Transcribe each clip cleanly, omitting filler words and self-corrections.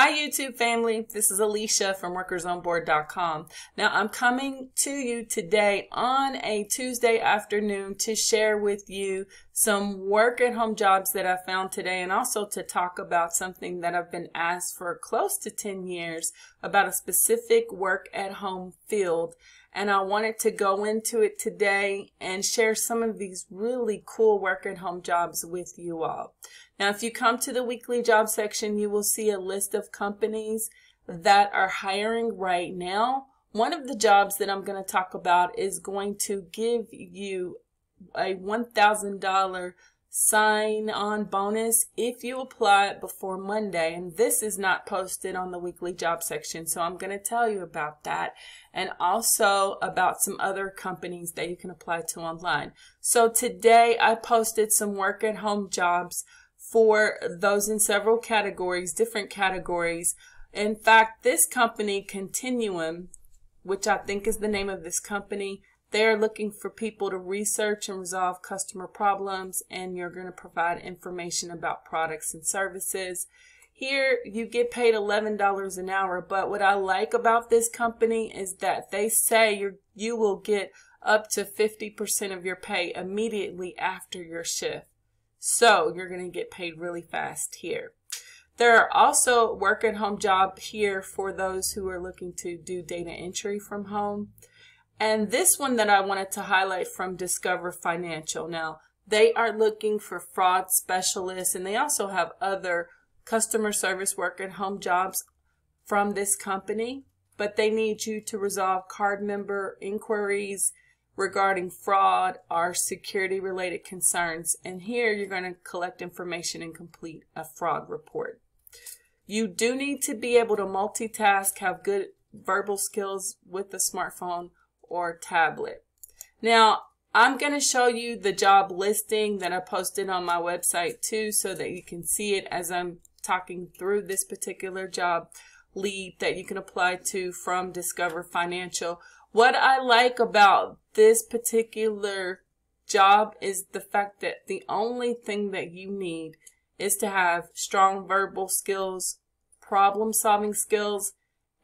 Hi YouTube family, this is Alicia from workersonboard.com. Now I'm coming to you today on a Tuesday afternoon to share with you some work at home jobs that I found today, and also to talk about something that I've been asked for close to 10 years about a specific work at home field. And I wanted to go into it today and share some of these really cool work at home jobs with you all. Now, if you come to the weekly job section, you will see a list of companies that are hiring right now. One of the jobs that I'm going to talk about is going to give you a $1,000 sign-on bonus if you apply it before Monday, and this is not posted on the weekly job section, so I'm going to tell you about that and also about some other companies that you can apply to online. So today I posted some work at home jobs for those in several categories, different categories. In fact, this company Continuum, which I think is the name of this company, they are looking for people to research and resolve customer problems, and you're going to provide information about products and services. Here you get paid $11 an hour, but what I like about this company is that they say you will get up to 50% of your pay immediately after your shift. So you're going to get paid really fast here. There are also work at home jobs here for those who are looking to do data entry from home. And this one that I wanted to highlight from Discover Financial. Now, they are looking for fraud specialists, and they also have other customer service work at home jobs from this company, but they need you to resolve card member inquiries regarding fraud or security related concerns. And here you're going to collect information and complete a fraud report. You do need to be able to multitask, have good verbal skills with the smartphone or tablet. Now I'm going to show you the job listing that I posted on my website too, so that you can see it as I'm talking through this particular job lead that you can apply to from Discover Financial. What I like about this particular job is the fact that the only thing that you need is to have strong verbal skills, problem solving skills,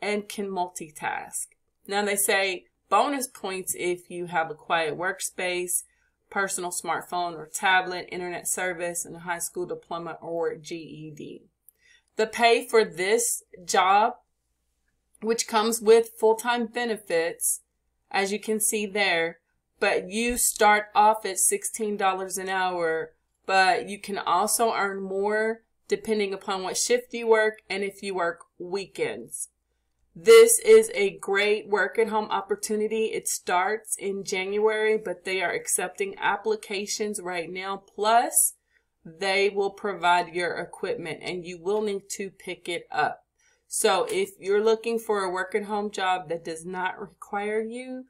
and can multitask. Now they say bonus points if you have a quiet workspace, personal smartphone or tablet, internet service, and a high school diploma or GED. The pay for this job, which comes with full-time benefits, as you can see there, but you start off at $16 an hour, but you can also earn more depending upon what shift you work and if you work weekends. This is a great work at home opportunity. It starts in January, but they are accepting applications right now. Plus, they will provide your equipment and you will need to pick it up. So if you're looking for a work at home job that does not require you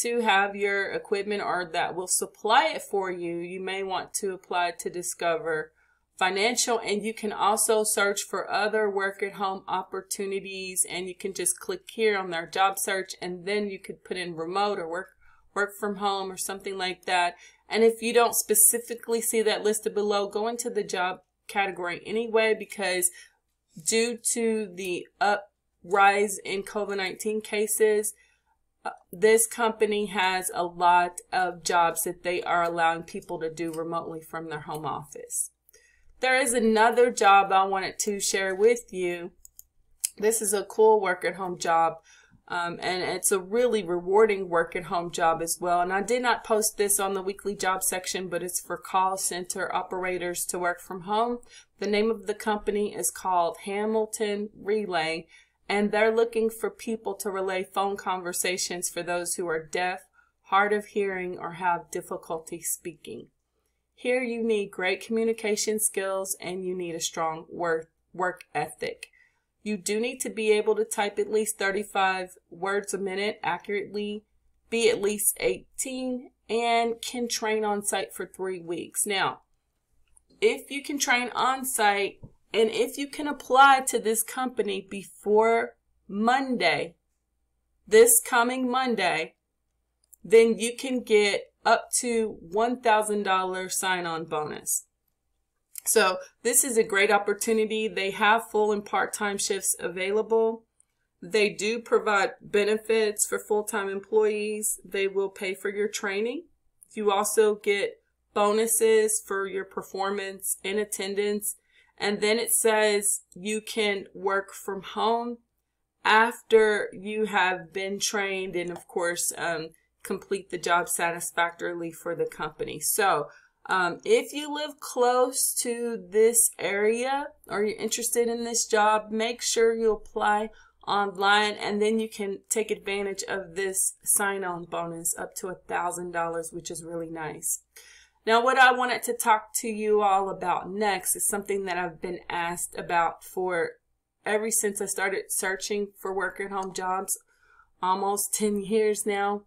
to have your equipment or that will supply it for you, you may want to apply to Discover Financial, and you can also search for other work at home opportunities, and you can just click here on their job search, and then you could put in remote or work from home or something like that. And if you don't specifically see that listed below, go into the job category anyway, because due to the uprise in COVID-19 cases, this company has a lot of jobs that they are allowing people to do remotely from their home office. There is another job I wanted to share with you. This is a cool work at home job, and it's a really rewarding work at home job as well. And I did not post this on the weekly job section, but it's for call center operators to work from home. The name of the company is called Hamilton Relay, and they're looking for people to relay phone conversations for those who are deaf, hard of hearing, or have difficulty speaking. Here you need great communication skills and you need a strong work ethic. You do need to be able to type at least 35 words a minute accurately, be at least 18, and can train on site for 3 weeks. Now, if you can train on site and if you can apply to this company before Monday, this coming Monday, then you can get up to $1,000 sign-on bonus. So this is a great opportunity. They have full and part-time shifts available. They do provide benefits for full-time employees. They will pay for your training. You also get bonuses for your performance and attendance. And then it says you can work from home after you have been trained and, of course, complete the job satisfactorily for the company. So if you live close to this area or you're interested in this job, make sure you apply online, and then you can take advantage of this sign-on bonus up to $1,000, which is really nice. Now, what I wanted to talk to you all about next is something that I've been asked about for ever since I started searching for work-at-home jobs almost 10 years now.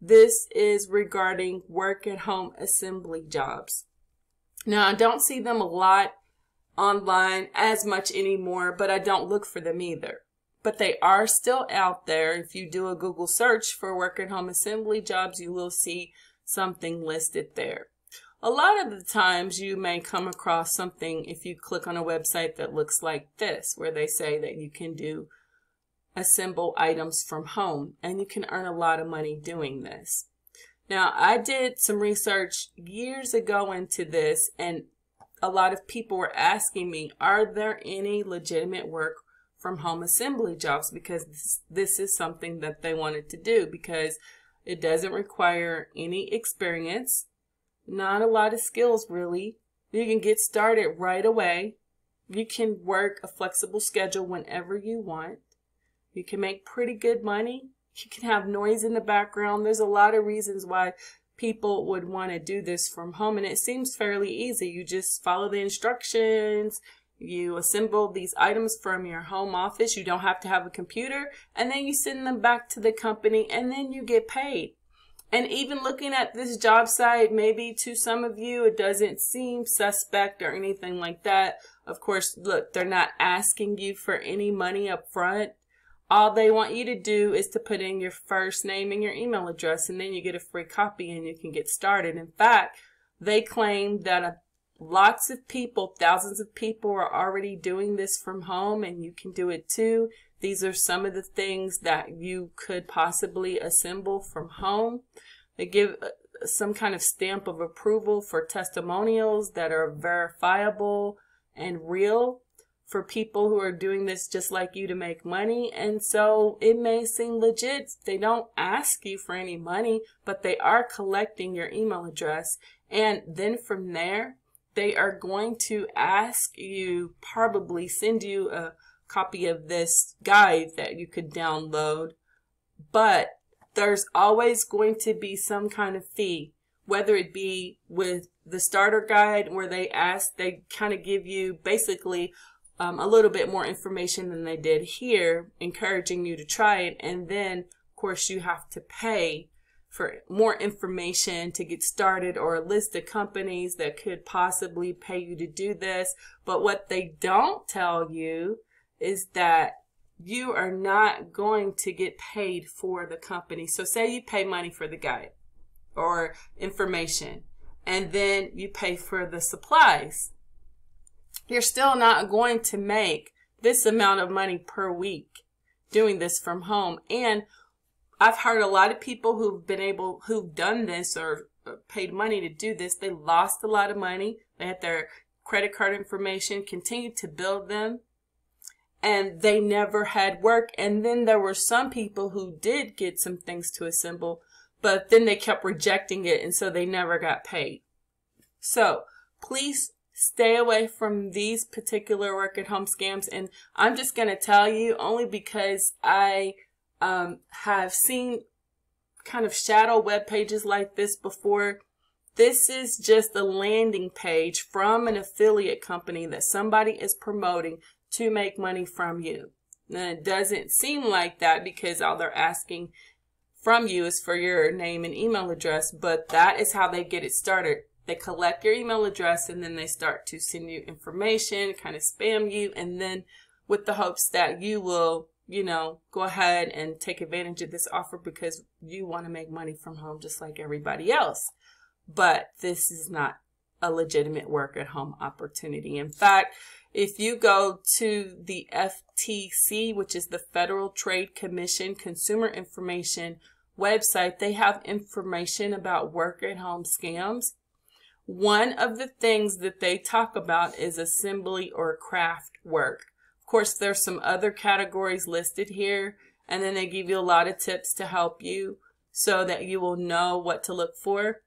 This is regarding work-at-home assembly jobs. Now, I don't see them a lot online as much anymore, but I don't look for them either. But they are still out there. If you do a Google search for work-at-home assembly jobs, you will see something listed there. A lot of the times you may come across something if you click on a website that looks like this, where they say that you can assemble items from home, and you can earn a lot of money doing this. Now, I did some research years ago into this, and a lot of people were asking me, are there any legitimate work from home assembly jobs? Because this is something that they wanted to do, because it doesn't require any experience. Not a lot of skills, really. You can get started right away. You can work a flexible schedule whenever you want. You can make pretty good money. You can have noise in the background. There's a lot of reasons why people would want to do this from home, and it seems fairly easy. You just follow the instructions. You assemble these items from your home office. You don't have to have a computer, and then you send them back to the company, and then you get paid. And even looking at this job site, maybe to some of you, it doesn't seem suspect or anything like that. Of course, look, they're not asking you for any money up front. All they want you to do is to put in your first name and your email address, and then you get a free copy and you can get started. In fact, they claim that lots of people, thousands of people, are already doing this from home, and you can do it too. These are some of the things that you could possibly assemble from home. They give some kind of stamp of approval for testimonials that are verifiable and real for people who are doing this just like you to make money. And so it may seem legit. They don't ask you for any money, but they are collecting your email address. And then from there, they are going to ask you, probably send you a copy of this guide that you could download, but there's always going to be some kind of fee, whether it be with the starter guide where they kind of give you basically a little bit more information than they did here, encouraging you to try it, and then of course you have to pay for more information to get started, or a list of companies that could possibly pay you to do this. But what they don't tell you is that you are not going to get paid for the company. So say you pay money for the guide or information, and then you pay for the supplies. You're still not going to make this amount of money per week doing this from home. And I've heard a lot of people who've done this or paid money to do this, they lost a lot of money. They had their credit card information, continued to bill them, and they never had work. And then there were some people who did get some things to assemble, but then they kept rejecting it, and so they never got paid. So please stay away from these particular work-at-home scams. And I'm just going to tell you, only because I have seen kind of shadow web pages like this before. This is just a landing page from an affiliate company that somebody is promoting to make money from you. Now, it doesn't seem like that, because all they're asking from you is for your name and email address, but that is how they get it started. They collect your email address, and then they start to send you information, kind of spam you, and then with the hopes that you will, you know, go ahead and take advantage of this offer because you want to make money from home just like everybody else. But this is not a legitimate work at home opportunity. In fact, if you go to the FTC, which is the Federal Trade Commission Consumer Information website, they have information about work at home scams. One of the things that they talk about is assembly or craft work. Of course, there's some other categories listed here, and then they give you a lot of tips to help you so that you will know what to look for.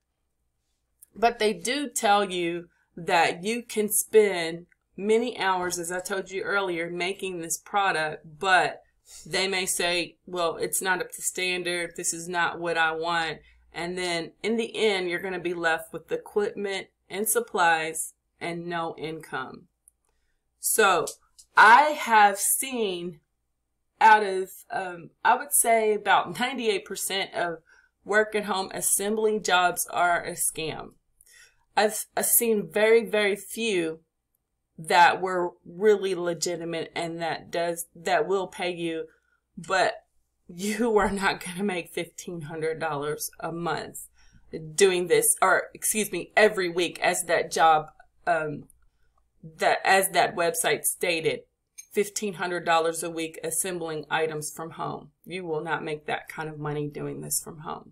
But they do tell you that you can spend many hours, as I told you earlier, making this product, but they may say, well, it's not up to standard, this is not what I want. And then in the end, you're going to be left with equipment and supplies and no income. So I have seen out of, I would say about 98% of work at home assembly jobs are a scam. I've seen very, very few that were really legitimate and that will pay you, but you are not going to make $1,500 a month doing this, or excuse me, every week, as that job, as that website stated, $1,500 a week assembling items from home. You will not make that kind of money doing this from home.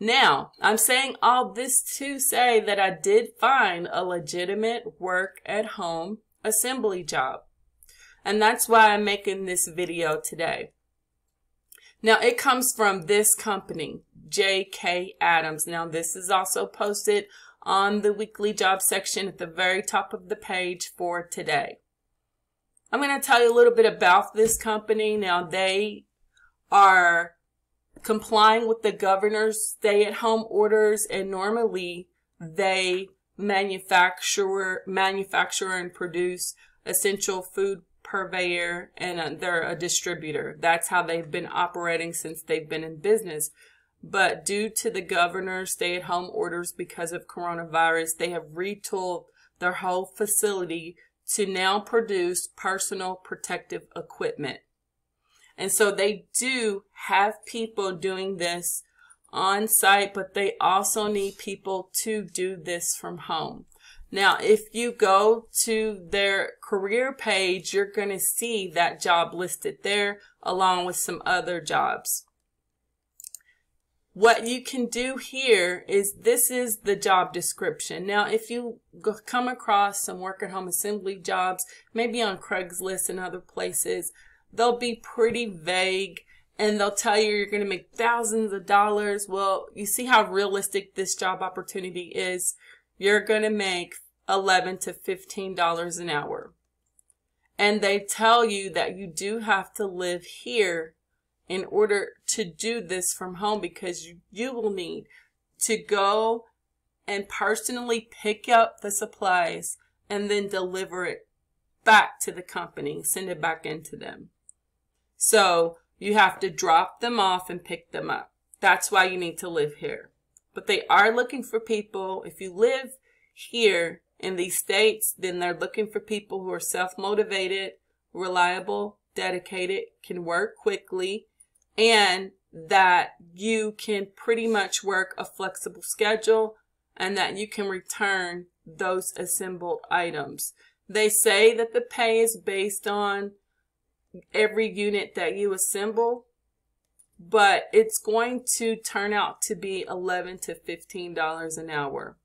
Now, I'm saying all this to say that I did find a legitimate work at home assembly job, and that's why I'm making this video today. Now, it comes from this company, JK Adams. Now, this is also posted on the weekly job section at the very top of the page for today. I'm going to tell you a little bit about this company. Now, they are complying with the governor's stay-at-home orders, and normally they manufacture and produce essential food purveyor, and they're a distributor. That's how they've been operating since they've been in business. But due to the governor's stay-at-home orders because of coronavirus, they have retooled their whole facility to now produce personal protective equipment. And so they do have people doing this on site, but they also need people to do this from home. Now, if you go to their career page, you're going to see that job listed there along with some other jobs. What you can do here is, this is the job description. Now, if you come across some work at home assembly jobs, maybe on Craigslist and other places, they'll be pretty vague and they'll tell you you're going to make thousands of dollars. Well, you see how realistic this job opportunity is. You're going to make $11 to $15 an hour. And they tell you that you do have to live here in order to do this from home, because you will need to go and personally pick up the supplies and then deliver it back to the company, send it back into them. So you have to drop them off and pick them up. That's why you need to live here. But they are looking for people. If you live here in these states, then they're looking for people who are self-motivated, reliable, dedicated, can work quickly, and that you can pretty much work a flexible schedule, and that you can return those assembled items. They say that the pay is based on every unit that you assemble, but it's going to turn out to be $11 to $15 an hour.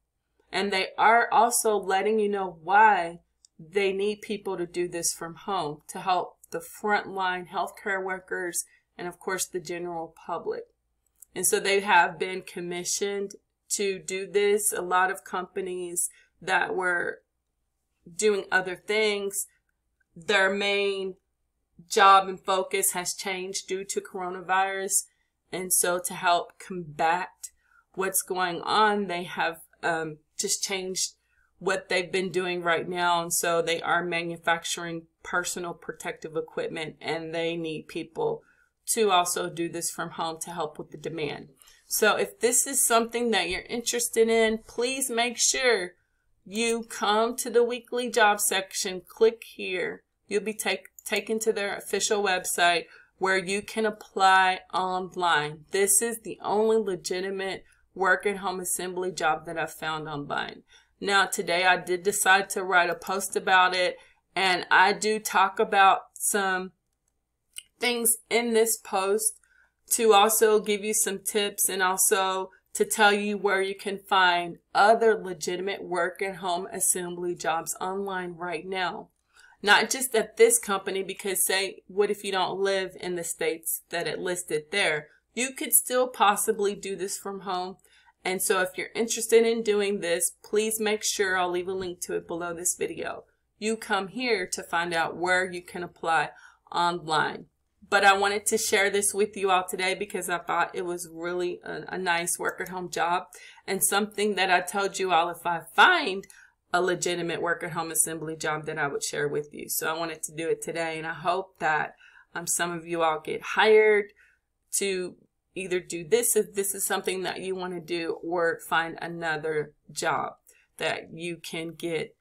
And they are also letting you know why they need people to do this from home, to help the frontline healthcare workers and, of course, the general public. And so they have been commissioned to do this. A lot of companies that were doing other things, their main job and focus has changed due to coronavirus, and so to help combat what's going on, they have just changed what they've been doing right now, and so they are manufacturing personal protective equipment, and they need people to also do this from home to help with the demand. So if this is something that you're interested in, please make sure you come to the weekly job section, click here, you'll be taken to their official website where you can apply online. This is the only legitimate work at home assembly job that I've found online. Now today I did decide to write a post about it, and I do talk about some things in this post to also give you some tips and also to tell you where you can find other legitimate work and home assembly jobs online right now. Not just at this company, because say, what if you don't live in the states that it listed there? You could still possibly do this from home. And so if you're interested in doing this, please make sure, I'll leave a link to it below this video. You come here to find out where you can apply online. But I wanted to share this with you all today because I thought it was really a nice work at home job, and something that I told you all if I find a legitimate work at home assembly job that I would share with you. So I wanted to do it today, and I hope that some of you all get hired to either do this if this is something that you want to do, or find another job that you can get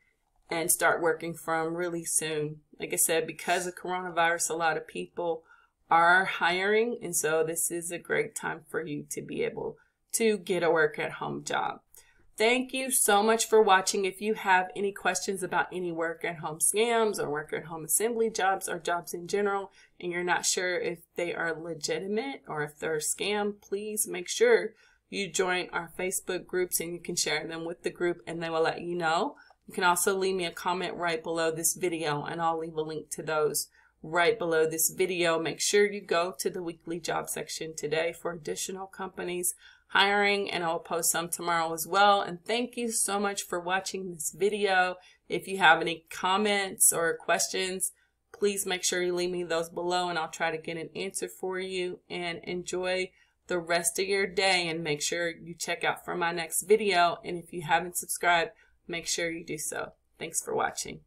and start working from really soon. Like I said, because of coronavirus, a lot of people are hiring, and so this is a great time for you to be able to get a work at home job. Thank you so much for watching. If you have any questions about any work at home scams or work at home assembly jobs or jobs in general, and you're not sure if they are legitimate or if they're a scam, please make sure you join our Facebook groups, and you can share them with the group and they will let you know. You can also leave me a comment right below this video, and I'll leave a link to those right below this video. Make sure you go to the weekly job section today for additional companies hiring, and I'll post some tomorrow as well. And thank you so much for watching this video. If you have any comments or questions, please make sure you leave me those below, and I'll try to get an answer for you. And enjoy the rest of your day, and make sure you check out for my next video. And if you haven't subscribed, make sure you do so. Thanks for watching.